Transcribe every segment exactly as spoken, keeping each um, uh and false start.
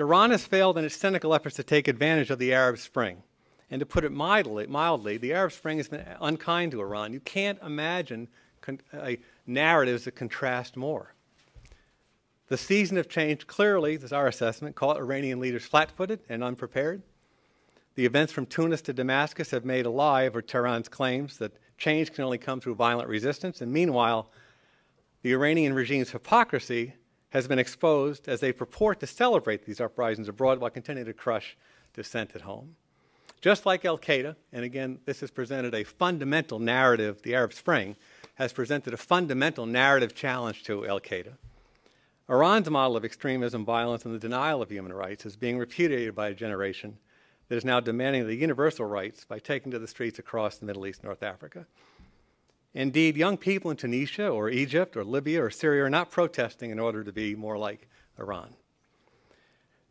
Iran has failed in its cynical efforts to take advantage of the Arab Spring. And to put it mildly, mildly, the Arab Spring has been unkind to Iran. You can't imagine con a narratives that contrast more. The season of change clearly, this is our assessment, caught Iranian leaders flat-footed and unprepared. The events from Tunis to Damascus have made alive or Tehran's claims that change can only come through violent resistance. And meanwhile, the Iranian regime's hypocrisy has been exposed as they purport to celebrate these uprisings abroad while continuing to crush dissent at home. Just like al-Qaeda, and again, this has presented a fundamental narrative, the Arab Spring has presented a fundamental narrative challenge to al-Qaeda. Iran's model of extremism, violence, and the denial of human rights is being repudiated by a generation that is now demanding the universal rights by taking to the streets across the Middle East and North Africa. Indeed, young people in Tunisia or Egypt or Libya or Syria are not protesting in order to be more like Iran.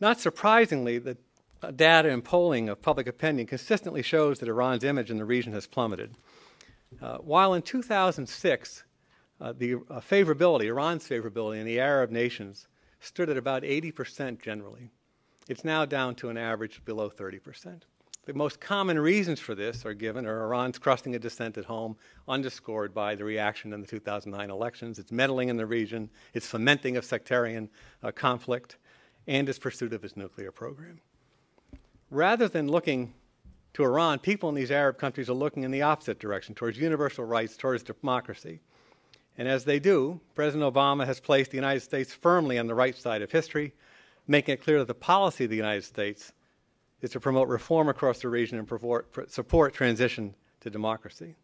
Not surprisingly, the data and polling of public opinion consistently shows that Iran's image in the region has plummeted. Uh, while in two thousand six, uh, the uh, favorability, Iran's favorability in the Arab nations stood at about eighty percent generally. It's now down to an average below thirty percent. The most common reasons for this are given are Iran's crushing a dissent at home, underscored by the reaction in the two thousand nine elections, its meddling in the region, its fomenting of sectarian uh, conflict, and its pursuit of its nuclear program. Rather than looking to Iran, people in these Arab countries are looking in the opposite direction, towards universal rights, towards democracy. And as they do, President Obama has placed the United States firmly on the right side of history, making it clear that the policy of the United States is to promote reform across the region and support transition to democracy.